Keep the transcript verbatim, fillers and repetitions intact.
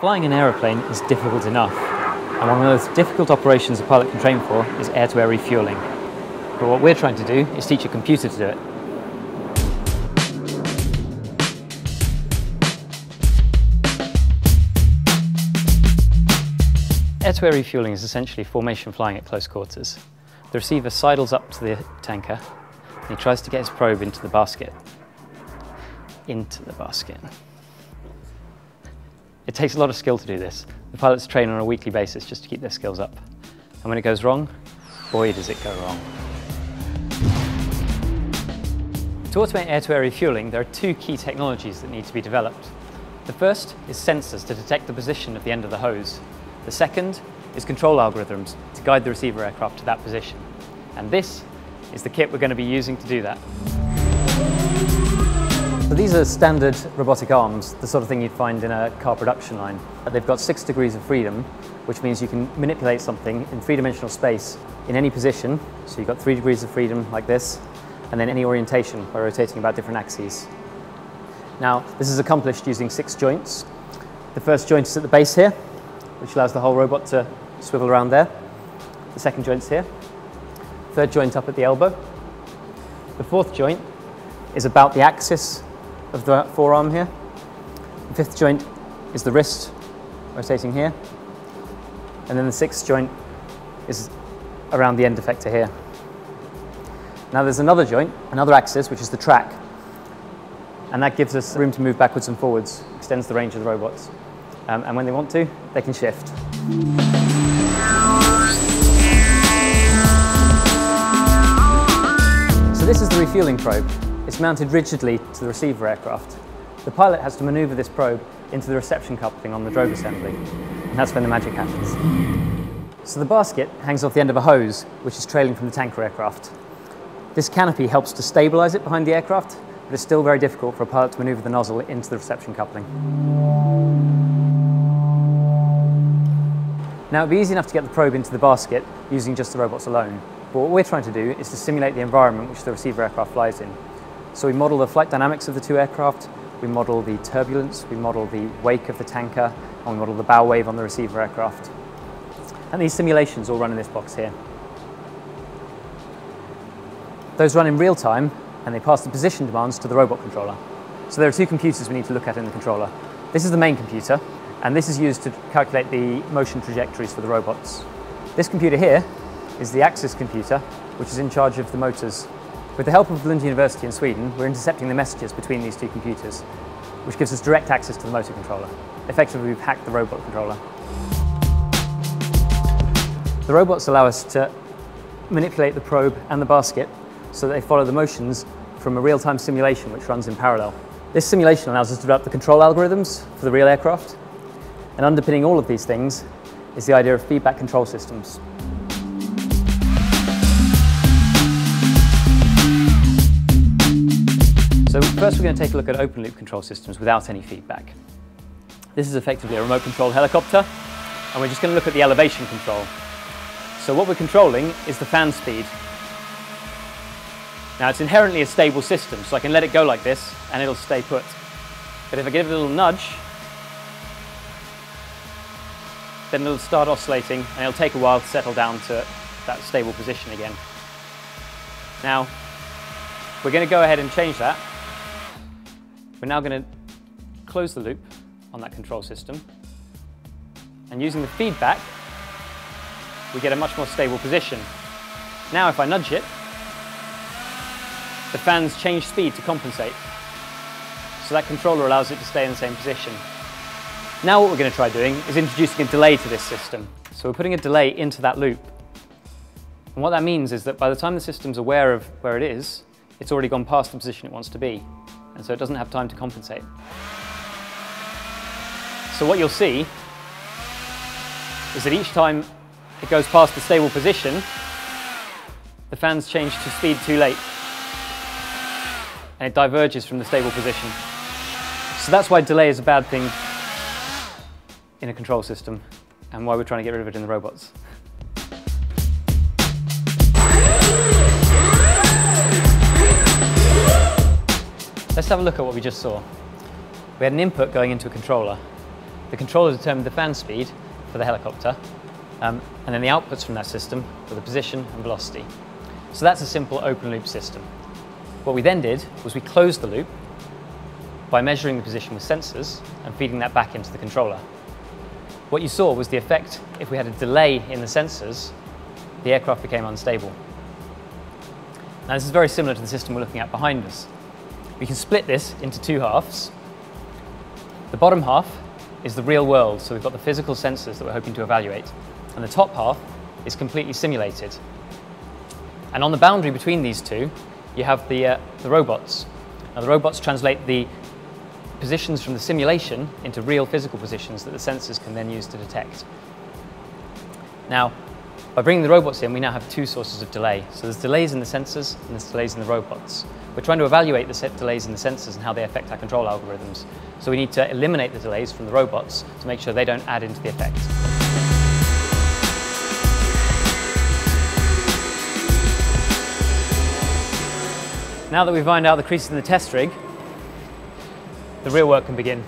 Flying an aeroplane is difficult enough, and one of the most difficult operations a pilot can train for is air-to-air refueling. But what we're trying to do is teach a computer to do it. Air-to-air refueling is essentially formation flying at close quarters. The receiver sidles up to the tanker and he tries to get his probe into the basket. Into the basket. It takes a lot of skill to do this. The pilots train on a weekly basis just to keep their skills up. And when it goes wrong, boy does it go wrong. To automate air-to-air refueling, there are two key technologies that need to be developed. The first is sensors to detect the position of the end of the hose. The second is control algorithms to guide the receiver aircraft to that position. And this is the kit we're going to be using to do that. So these are standard robotic arms, the sort of thing you'd find in a car production line. They've got six degrees of freedom, which means you can manipulate something in three-dimensional space in any position. So you've got three degrees of freedom like this, and then any orientation by rotating about different axes. Now, this is accomplished using six joints. The first joint is at the base here, which allows the whole robot to swivel around there. The second joint's here. Third joint up at the elbow. The fourth joint is about the axis of the forearm here. The fifth joint is the wrist rotating here. And then the sixth joint is around the end effector here. Now there's another joint, another axis, which is the track. And that gives us room to move backwards and forwards, extends the range of the robots. Um, and when they want to, they can shift. So this is the refueling probe. It's mounted rigidly to the receiver aircraft. The pilot has to manoeuvre this probe into the reception coupling on the drogue assembly, and that's when the magic happens. So the basket hangs off the end of a hose, which is trailing from the tanker aircraft. This canopy helps to stabilise it behind the aircraft, but it's still very difficult for a pilot to manoeuvre the nozzle into the reception coupling. Now, it'd be easy enough to get the probe into the basket using just the robots alone, but what we're trying to do is to simulate the environment which the receiver aircraft flies in. So we model the flight dynamics of the two aircraft, we model the turbulence, we model the wake of the tanker, and we model the bow wave on the receiver aircraft. And these simulations all run in this box here. Those run in real time, and they pass the position demands to the robot controller. So there are two computers we need to look at in the controller. This is the main computer, and this is used to calculate the motion trajectories for the robots. This computer here is the Axis computer, which is in charge of the motors. With the help of Lund University in Sweden, we're intercepting the messages between these two computers, which gives us direct access to the motor controller. Effectively, we've hacked the robot controller. The robots allow us to manipulate the probe and the basket so that they follow the motions from a real-time simulation which runs in parallel. This simulation allows us to develop the control algorithms for the real aircraft, and underpinning all of these things is the idea of feedback control systems. So first we're going to take a look at open loop control systems without any feedback. This is effectively a remote controlled helicopter, and we're just going to look at the elevation control. So what we're controlling is the fan speed. Now it's inherently a stable system, so I can let it go like this and it'll stay put. But if I give it a little nudge, then it'll start oscillating and it'll take a while to settle down to that stable position again. Now, we're going to go ahead and change that. We're now going to close the loop on that control system, and using the feedback, we get a much more stable position. Now if I nudge it, the fans change speed to compensate, so that controller allows it to stay in the same position. Now what we're going to try doing is introducing a delay to this system. So we're putting a delay into that loop. And what that means is that by the time the system's aware of where it is, it's already gone past the position it wants to be. And so it doesn't have time to compensate. So what you'll see is that each time it goes past the stable position, the fans change to speed too late. And it diverges from the stable position. So that's why delay is a bad thing in a control system, and why we're trying to get rid of it in the robots. Let's have a look at what we just saw. We had an input going into a controller. The controller determined the fan speed for the helicopter, um, and then the outputs from that system were the position and velocity. So that's a simple open loop system. What we then did was we closed the loop by measuring the position with sensors and feeding that back into the controller. What you saw was the effect if we had a delay in the sensors, the aircraft became unstable. Now this is very similar to the system we're looking at behind us. We can split this into two halves. The bottom half is the real world, so we've got the physical sensors that we're hoping to evaluate, and the top half is completely simulated. And on the boundary between these two, you have the, uh, the robots. Now the robots translate the positions from the simulation into real physical positions that the sensors can then use to detect. Now, by bringing the robots in, we now have two sources of delay. So there's delays in the sensors and there's delays in the robots. We're trying to evaluate the set delays in the sensors and how they affect our control algorithms. So we need to eliminate the delays from the robots to make sure they don't add into the effect. Now that we've ironed out the creases in the test rig, the real work can begin.